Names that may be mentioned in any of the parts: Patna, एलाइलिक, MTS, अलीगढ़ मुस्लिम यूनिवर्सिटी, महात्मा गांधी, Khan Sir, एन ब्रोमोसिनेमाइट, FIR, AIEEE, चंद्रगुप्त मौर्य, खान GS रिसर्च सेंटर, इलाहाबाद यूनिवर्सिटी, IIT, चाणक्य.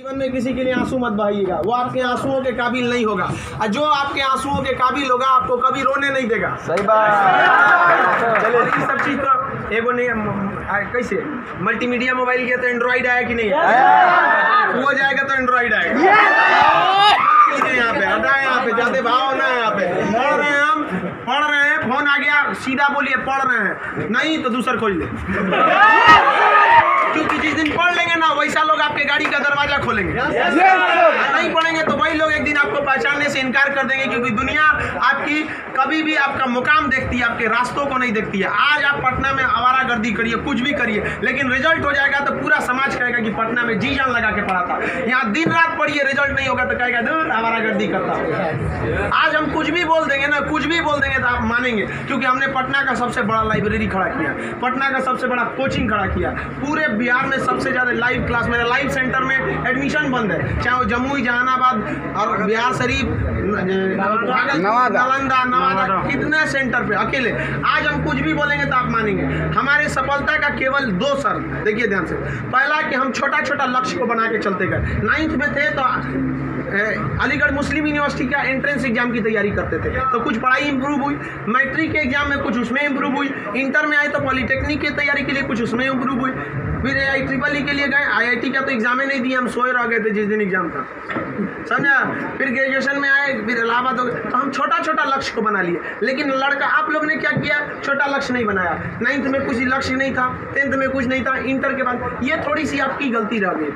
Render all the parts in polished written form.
जीवन में किसी के लिए आंसू मत बहाइएगा, वो आपके आंसुओं के काबिल नहीं होगा। और जो आपके आंसुओं के काबिल होगा आपको कभी रोने नहीं देगा। सही बात। चलो ये सब चीज तो एगो नहीं, कैसे मल्टीमीडिया मोबाइल गया तो एंड्रॉइड आया कि नहीं, वो जाएगा तो एंड्रॉइड आएगा। यहाँ पे ज्यादा भाव ना, यहाँ पे पढ़ रहे हैं फोन आ गया सीधा बोलिए पढ़ रहे हैं, नहीं तो दूसरा खोल दे, क्योंकि जिस दिन पढ़ लेंगे ना वैसा लोग आपके गाड़ी का दरवाजा खोलेंगे। नहीं पढ़ेंगे तो वही लोग एक दिन आपको पहचानने से इनकार कर देंगे, क्योंकि दुनिया आपकी कभी भी आपका मुकाम देखती है, आपके रास्तों को नहीं देखती है। आज आप पटना में आवारागर्दी करिए, कुछ भी करिए, लेकिन रिजल्ट हो जाएगा तो पूरा समाज कहेगा कि पटना में जी जान लगा के पढ़ा था। यहाँ दिन रात पढ़िए, रिजल्ट नहीं होगा तो कहेगा दूर आवारागर्दी करता। आज हम कुछ भी बोल देंगे ना, कुछ भी बोल देंगे तो आप मानेंगे, क्योंकि हमने पटना का सबसे बड़ा लाइब्रेरी खड़ा किया, पटना का सबसे बड़ा कोचिंग खड़ा किया, पूरे बिहार में सबसे ज्यादा लाइव क्लास। मेरा लाइव सेंटर में एडमिशन बंद है, चाहे वो जम्मू जहानाबाद और बिहार शरीफ नवादा कितने सेंटर पे अकेले। आज हम कुछ भी बोलेंगे तो आप मानेंगे। हमारे सफलता का केवल 2 शर्त, देखिए ध्यान से। पहला कि हम छोटा छोटा लक्ष्य को बना के चलते गए। 9th में थे तो अलीगढ़ मुस्लिम यूनिवर्सिटी का एंट्रेंस एग्जाम की तैयारी करते थे, तो कुछ पढ़ाई इंप्रूव हुई, मैट्रिक के एग्जाम में कुछ उसमें इंप्रूव हुई, इंटर में आए तो पॉलिटेक्निक की तैयारी के लिए कुछ उसमें इंप्रूव हुई, फिर AIEEE के लिए गए, IIT का तो एग्जाम ही नहीं दिया, हम सोए रह गए थे जिस दिन एग्जाम था, समझा। फिर ग्रेजुएशन में आए, फिर इलाहाबाद हो गए, तो हम छोटा छोटा लक्ष्य को बना लिए। लेकिन लड़का आप लोग ने क्या किया, छोटा लक्ष्य नहीं बनाया। 9th में कुछ लक्ष्य नहीं था, 10th में कुछ नहीं था, इंटर के बाद, ये थोड़ी सी आपकी गलती रह गई।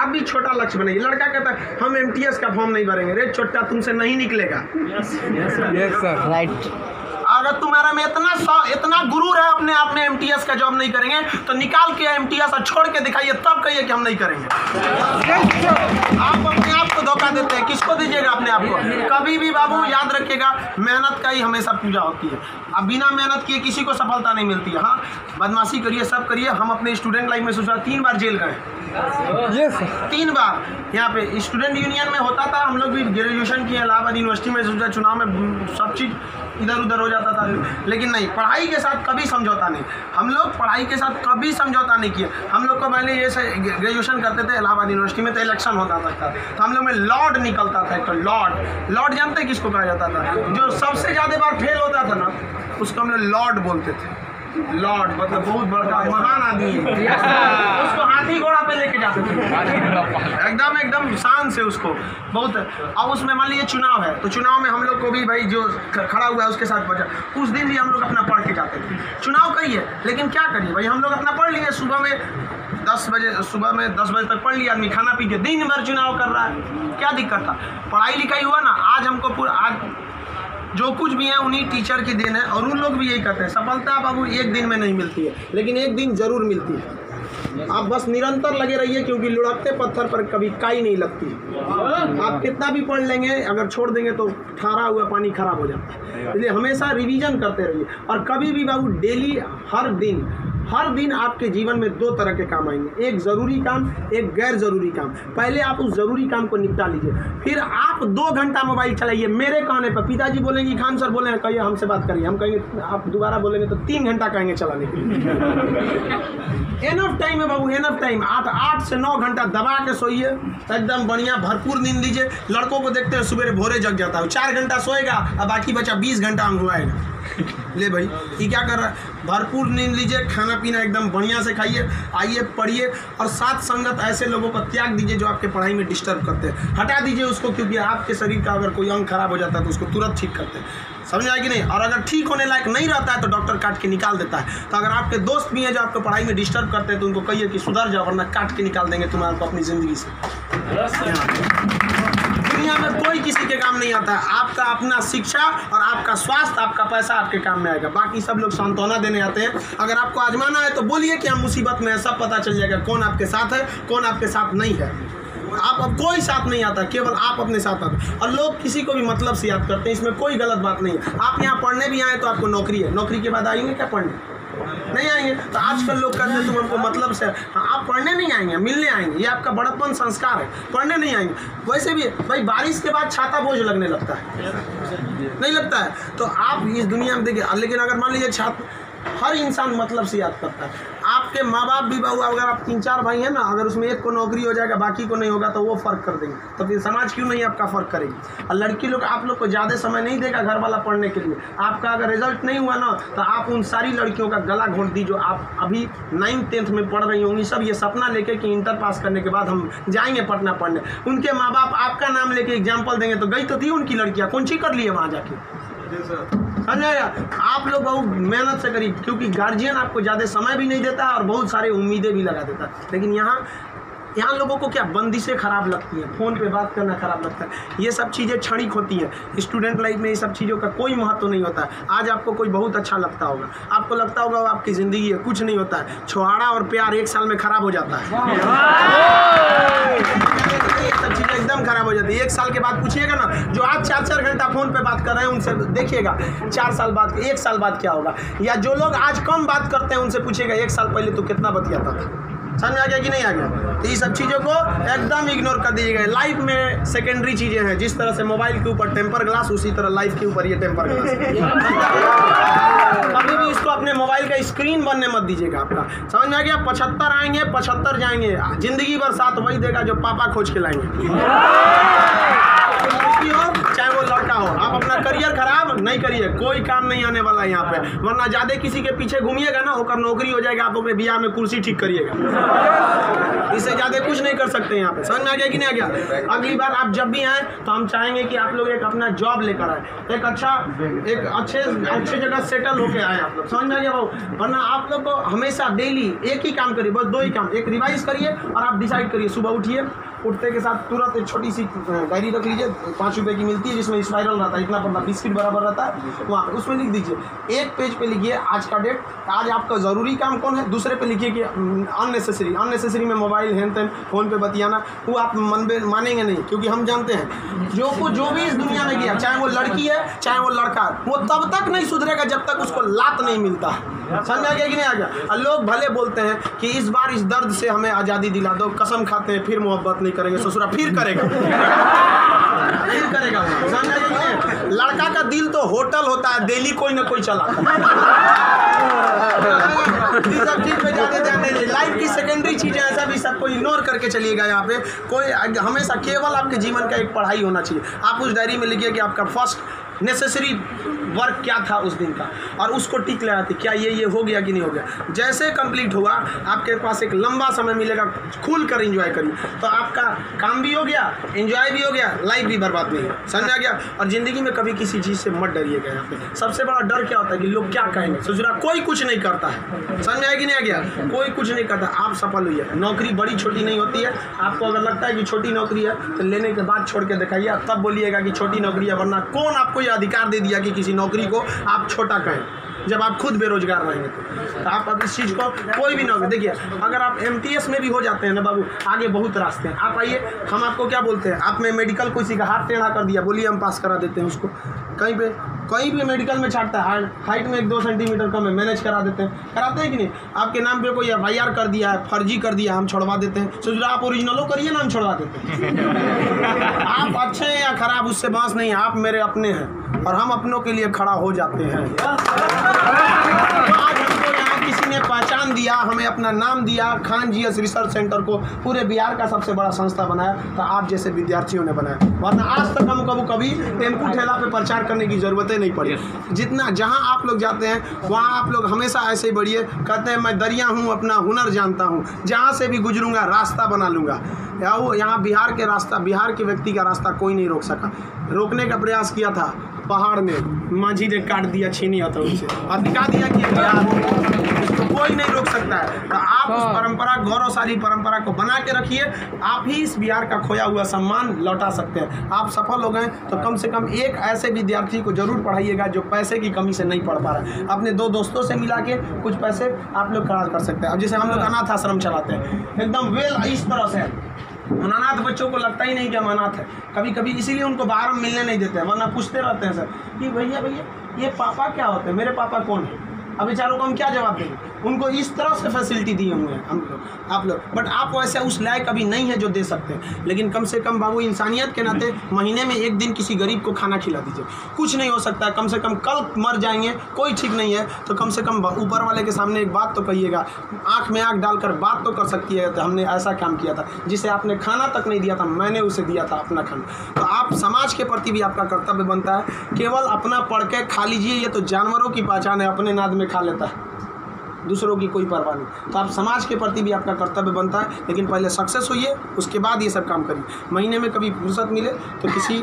आप भी छोटा लक्ष्य बनाइए। लड़का कहता है हम MTS का फॉर्म नहीं भरेंगे, रे छोटा तुमसे नहीं निकलेगा। Yes sir, right. अगर तुम्हारा में इतना गुरूर है अपने आप में MTS का जॉब नहीं करेंगे तो निकाल के MTS और छोड़ के दिखाइए, तब कहिए कि हम नहीं करेंगे। आप अपने आप को धोखा देते हैं, किसको दीजिएगा अपने आप को। कभी भी बाबू याद रखिएगा, मेहनत का ही हमेशा पूजा होती है। अब बिना मेहनत किए किसी को सफलता नहीं मिलती है। हाँ, बदमाशी करिए, सब करिए, हम अपने स्टूडेंट लाइफ में सोचा 3 बार जेल गए, 3 बार। यहाँ पे स्टूडेंट यूनियन में होता था, हम लोग भी ग्रेजुएशन किए, इलाहाबाद यूनिवर्सिटी में सोचा चुनाव में सब चीज़ इधर उधर हो जाता था, लेकिन नहीं, पढ़ाई के साथ कभी समझौता नहीं। हम लोग पढ़ाई के साथ कभी समझौता नहीं किए। हम लोग को पहले ये ग्रेजुएशन करते थे, इलाहाबाद यूनिवर्सिटी में तो इलेक्शन होता था, तो हम लोग में लॉर्ड निकलता था। एक तो लॉर्ड जानते हैं किसको कहा जाता था, जो सबसे ज़्यादा बार फेल होता था ना, उसको हम लोग लॉर्ड बोलते थे। लॉर्ड मतलब बहुत बड़ा महान आदमी है, उसको हाथी घोड़ा पे लेके जाते थे, एकदम शान से उसको बहुत। अब उसमें मान लीजिए चुनाव है, तो चुनाव में हम लोग को भी भाई जो खड़ा हुआ है उसके साथ बचा। उस दिन भी हम लोग अपना पढ़ के जाते थे। चुनाव करिए, लेकिन क्या करिए भाई, हम लोग अपना पढ़ लिए, सुबह में 10 बजे तक पढ़ लिया, आदमी खाना पी के दिन भर चुनाव कर रहा है, क्या दिक्कत था। पढ़ाई लिखाई हुआ ना। आज हमको पूरा, आज जो कुछ भी है उन्हीं टीचर की देन है, और उन लोग भी यही कहते हैं सफलता बाबू एक दिन में नहीं मिलती है, लेकिन एक दिन जरूर मिलती है। आप बस निरंतर लगे रहिए, क्योंकि लुढ़कते पत्थर पर कभी काई नहीं लगती। आप कितना भी पढ़ लेंगे, अगर छोड़ देंगे तो ठारा हुआ पानी खराब हो जाता है। इसलिए हमेशा रिवीजन करते रहिए, और कभी भी बाबू डेली हर दिन आपके जीवन में 2 तरह के काम आएंगे, एक ज़रूरी काम, एक गैर ज़रूरी काम। पहले आप उस ज़रूरी काम को निपटा लीजिए, फिर आप 2 घंटा मोबाइल चलाइए। मेरे कहने पर पिताजी बोलेंगे, खान सर बोले हैं, कहिए हमसे बात करिए, हम कहेंगे आप दोबारा बोलेंगे तो 3 घंटा कहेंगे चलाने के लिए। एनफ टाइम है बाबू, एनफ टाइम। आप 8 से 9 घंटा दबा के सोइए, एकदम बढ़िया भरपूर नींद दीजिए। लड़कों को देखते हैं सुबह भोरे जग जाता है, 4 घंटा सोएगा और बाकी बचा 20 घंटा अंगुआएगा। ले भाई ये क्या कर रहा है। भरपूर नींद लीजिए, खाना पीना एकदम बढ़िया से खाइए, आइए पढ़िए, और साथ संगत ऐसे लोगों को त्याग दीजिए जो आपके पढ़ाई में डिस्टर्ब करते हैं, हटा दीजिए उसको, क्योंकि आपके शरीर का अगर कोई अंग खराब हो जाता है तो उसको तुरंत ठीक करते हैं, समझ आए कि नहीं। और अगर ठीक होने लायक नहीं रहता है तो डॉक्टर काट के निकाल देता है। तो अगर आपके दोस्त भी हैं जो आपको पढ़ाई में डिस्टर्ब करते हैं तो उनको कहिए कि सुधर जाओ, वरना काट के निकाल देंगे तुम्हारे अपनी ज़िंदगी से। दुनिया में कोई किसी के काम नहीं आता है, आपका अपना शिक्षा और आपका स्वास्थ्य, आपका पैसा आपके काम में आएगा। बाकी सब लोग सांत्वना देने आते हैं। अगर आपको आजमाना है तो बोलिए कि हम मुसीबत में हैं, सब पता चल जाएगा कौन आपके साथ है कौन आपके साथ नहीं है। आप अब कोई साथ नहीं आता, केवल आप अपने साथ आते। और लोग किसी को भी मतलब से याद करते हैं, इसमें कोई गलत बात नहीं है। आप यहाँ पढ़ने भी आए तो आपको नौकरी है, नौकरी के बाद आएंगे क्या पढ़ने, नहीं आएंगे। तो आजकल लोग कहते हैं तुम हमको मतलब से, हाँ आप पढ़ने नहीं आएंगे, मिलने आएंगे, ये आपका बड़प्पन संस्कार है, पढ़ने नहीं आएंगे। वैसे भी भाई बारिश के बाद छाता बोझ लगने लगता है, नहीं लगता है। तो आप इस दुनिया में देखिए, लेकिन अगर मान लीजिए छाता, हर इंसान मतलब से याद करता है। आप आपके माँ बाप भी, अगर आप 3-4 भाई हैं ना, अगर उसमें एक को नौकरी हो जाएगा बाकी को नहीं होगा तो वो फ़र्क कर देंगे, तो फिर समाज क्यों नहीं आपका फ़र्क करेगी। और लड़की लोग आप लोग को ज़्यादा समय नहीं देगा घर वाला पढ़ने के लिए। आपका अगर रिजल्ट नहीं हुआ ना तो आप उन सारी लड़कियों का गला घोंट दी जो आप अभी 9th-10th में पढ़ रही होंगी, सब ये सपना लेके कि इंटर पास करने के बाद हम जाएंगे पटना पढ़ने। उनके माँ बाप आपका नाम लेके एग्जाम्पल देंगे तो गई तो थी उनकी लड़कियाँ, कौन सी कर लिए वहाँ जाके। आप लोग बहुत मेहनत से करिए क्योंकि गार्जियन आपको ज़्यादा समय भी नहीं देता और बहुत सारे उम्मीदें भी लगा देता। लेकिन यहाँ लोगों को क्या बंदिशें खराब लगती हैं, फ़ोन पे बात करना खराब लगता है, ये सब चीज़ें क्षणिक होती हैं। स्टूडेंट लाइफ में ये सब चीज़ों का कोई महत्व नहीं होता है। आज आपको कोई बहुत अच्छा लगता होगा, आपको लगता होगा वो आपकी ज़िंदगी है, कुछ नहीं होता है। छुहारा और प्यार 1 साल में खराब हो जाता है, सब चीज़ें एकदम खराब हो जाती है। 1 साल के बाद पूछिएगा ना, जो आज 4-4 घंटा फ़ोन पे बात कर रहे हैं उनसे देखिएगा 4 साल बाद 1 साल बाद क्या होगा। या जो लोग आज कम बात करते हैं उनसे पूछिएगा 1 साल पहले तो कितना बतियाता था। समझ आ गया कि नहीं आ गया? तो ये सब चीज़ों को एकदम इग्नोर कर दीजिएगा। लाइफ में सेकेंडरी चीज़ें हैं, जिस तरह से मोबाइल के ऊपर टेम्पर ग्लास उसी तरह लाइफ के ऊपर ये टेम्पर ग्लास। कभी भी इसको अपने मोबाइल का स्क्रीन बनने मत दीजिएगा आपका। समझ में आ गया? 75 आएंगे 75 जाएंगे, जिंदगी भर साथ वही देगा जो पापा खोज के लाएंगे। चाहे वो लड़का हो, आप अपना करियर खराब नहीं करिए, कोई काम नहीं आने वाला है यहाँ पे। वरना ज़्यादा किसी के पीछे घूमिएगा ना, होकर नौकरी हो जाएगा, आप अपने ब्याह में कुर्सी ठीक करिएगा, इससे ज़्यादा कुछ नहीं कर सकते यहाँ पे। समझ में आ गया कि नहीं आ गया? अगली बार आप जब भी आएँ तो हम चाहेंगे कि आप लोग एक अपना जॉब लेकर आए, एक अच्छे जगह सेटल होकर आए आप लोग। समझ में आ गया भाव? वरना आप लोग को हमेशा डेली एक ही काम करिए, बस 2 ही काम, एक रिवाइज करिए और आप डिसाइड करिए। सुबह उठिए, उठते के साथ तुरंत एक छोटी सी डायरी रख लीजिए, 5 रुपये की मिलती है जिसमें स्पाइरल रहता है, इतना पन्ना बिस्किट बराबर रहता है वहाँ, उसमें लिख दीजिए। 1 पेज पे लिखिए आज का डेट, आज आपका ज़रूरी काम कौन है। 2रे पे लिखिए कि अननेसेसरी में मोबाइल हैंड टेन फ़ोन पे बतियाना, वो आप मानेंगे नहीं, क्योंकि हम जानते हैं जो भी इस दुनिया में किया, चाहे वो लड़की है चाहे वो लड़का, वो तब तक नहीं सुधरेगा जब तक उसको लात नहीं मिलता। समझ आ गया कि नहीं आ गया? और लोग भले बोलते हैं कि इस बार इस दर्द से हमें आज़ादी दिला दो, कसम खाते हैं फिर मोहब्बत नहीं करेंगे, ससुरा फिर करेगा। लड़का का दिल तो होटल होता है, डेली कोई ना कोई चला। लाइफ की सेकेंडरी चीज़ें ऐसा भी सबको इग्नोर करके चलिएगा यहाँ पे। कोई हमेशा केवल आपके जीवन का एक पढ़ाई होना चाहिए। आप उस डायरी में लिखिए कि आपका फर्स्ट नेसेसरी वर्क क्या था उस दिन का, और उसको टिक लगाती क्या ये हो गया कि नहीं हो गया। जैसे कंप्लीट होगा आपके पास एक लंबा समय मिलेगा, खुल कर इंजॉय करिए, तो आपका काम भी हो गया, इंजॉय भी हो गया, लाइफ भी बर्बाद नहीं है। समझ आ गया? और ज़िंदगी में कभी किसी चीज़ से मत डरिएगा। यहाँ पे सबसे बड़ा डर क्या होता है कि लोग क्या कहेंगे, ससुरा कोई कुछ नहीं करता है। समझ आया कि नहीं आ गया? कोई कुछ नहीं करता, आप सफल हुई है। नौकरी बड़ी छोटी नहीं होती है, आपको अगर लगता है कि छोटी नौकरी है तो लेने के बाद छोड़ के दिखाइए, तब बोलिएगा कि छोटी नौकरी है। वरना कौन आपको ये अधिकार दे दिया कि किसी नौकरी को आप छोटा कहें, जब आप खुद बेरोजगार रहेंगे तो आप अब इस चीज़ को कोई भी नौकरी। देखिए अगर आप MTS में भी हो जाते हैं ना बाबू, आगे बहुत रास्ते हैं। आप आइए, हम आपको क्या बोलते हैं, आपने मेडिकल किसी का हाथ टेढ़ा कर दिया, बोलिए हम पास करा देते हैं उसको। कहीं भी मेडिकल में छाटता है, हाइट में 1-2 सेंटीमीटर कम है, मैनेज करा देते हैं, कराते हैं कि नहीं। आपके नाम पे कोई FIR कर दिया है, फर्जी कर दिया, हम छोड़वा देते हैं। सोचो आप ओरिजिनलों करिए ना, हम छोड़वा देते हैं। आप अच्छे हैं या खराब उससे बात नहीं, आप मेरे अपने हैं और हम अपनों के लिए खड़ा हो जाते हैं। आज हमको यहाँ किसी ने पहचान दिया, हमें अपना नाम दिया, खान GS रिसर्च सेंटर को पूरे बिहार का सबसे बड़ा संस्था बनाया, तो आप जैसे विद्यार्थियों ने बनाया। वरना आज तक हमको कभी टेम्पू ठेला पे प्रचार करने की ज़रूरत नहीं पड़ी। जितना जहाँ आप लोग जाते हैं वहाँ आप लोग हमेशा ऐसे ही बढ़िए। कहते हैं मैं दरिया हूँ, अपना हुनर जानता हूँ, जहाँ से भी गुजरूँगा रास्ता बना लूँगा। यहाँ बिहार के व्यक्ति का रास्ता कोई नहीं रोक सका। रोकने का प्रयास किया था पहाड़ में, माझी ने काट दिया, छीनी आता उनसे और दिखा दिया कि बिहार कोई नहीं रोक सकता है। तो आप उस परंपरा, गौरवशाली परंपरा को बना के रखिए, आप ही इस बिहार का खोया हुआ सम्मान लौटा सकते हैं। आप सफल हो गए तो कम से कम एक ऐसे विद्यार्थी को जरूर पढ़ाइएगा जो पैसे की कमी से नहीं पढ़ पा रहा है। अपने 2 दोस्तों से मिला के कुछ पैसे आप लोग खड़ा कर सकते हैं। अब जैसे हम लोग अनाथ आश्रम चलाते हैं, एकदम वेल इस तरह से अनाथ बच्चों को लगता ही नहीं कि हम अनाथ है। कभी कभी इसीलिए उनको बाहर हम मिलने नहीं देते हैं, वरना पूछते रहते हैं सर कि भैया ये पापा क्या होते हैं, मेरे पापा कौन है। अब बेचारों को हम क्या जवाब देंगे? उनको इस तरह से फैसिलिटी दिए हुए हैं हम लोग आप लोग, बट आप वैसे उस लायक अभी नहीं है जो दे सकते हैं। लेकिन कम से कम बाबू इंसानियत के नाते महीने में एक दिन किसी गरीब को खाना खिला दीजिए। कुछ नहीं हो सकता, कम से कम कल मर जाएंगे, कोई ठीक नहीं है, तो कम से कम ऊपर वाले के सामने एक बात तो कहिएगा, आँख में आँख डालकर बात तो कर सकती है। तो हमने ऐसा काम किया था जिसे आपने खाना तक नहीं दिया था, मैंने उसे दिया था अपना खाना। तो आप समाज के प्रति भी आपका कर्तव्य बनता है। केवल अपना पढ़ के खा लीजिए, ये तो जानवरों की पहचान है, अपने नाद में खा लेता है, दूसरों की कोई परवाह नहीं। तो आप समाज के प्रति भी आपका कर्तव्य बनता है, लेकिन पहले सक्सेस होइए, उसके बाद ये सब काम करिए। महीने में कभी फुर्सत मिले तो किसी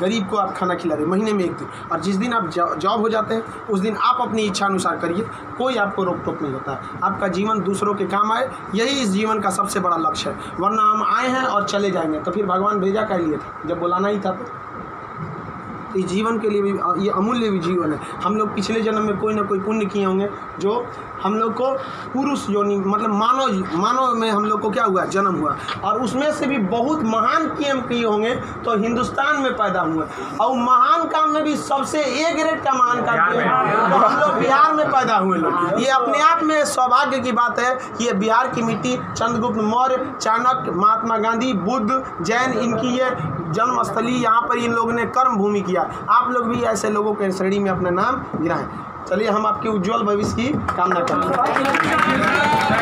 गरीब को आप खाना खिला दें, महीने में एक दिन। और जिस दिन आप जॉब हो जाते हैं उस दिन आप अपनी इच्छा अनुसार करिए, कोई आपको रोक टोक नहीं होता। आपका जीवन दूसरों के काम आए, यही इस जीवन का सबसे बड़ा लक्ष्य है। वरना हम आए हैं और चले जाएंगे, तो फिर भगवान भेजा कह लिए था, जब बुलाना ही था। इस जीवन के लिए भी ये अमूल्य भी जीवन है। हम लोग पिछले जन्म में कोई ना कोई पुण्य किए होंगे जो हम लोग को पुरुष योनि मतलब मानव में हम लोग को क्या हुआ, जन्म हुआ, और उसमें से भी बहुत महान काम किए होंगे तो हिंदुस्तान में पैदा हुए। और महान काम में भी सबसे ए ग्रेड का महान काम किए तो हम लोग बिहार में पैदा हुए लोग। ये अपने आप में सौभाग्य की बात है कि ये बिहार की मिट्टी, चंद्रगुप्त मौर्य, चाणक्य, महात्मा गांधी, बुद्ध, जैन, इनकी ये जन्मस्थली, यहाँ पर इन लोगों ने कर्म भूमि किया। आप लोग भी ऐसे लोगों के श्रेणी में अपना नाम गिराएं। चलिए, हम आपके उज्जवल भविष्य की कामना करते हैं।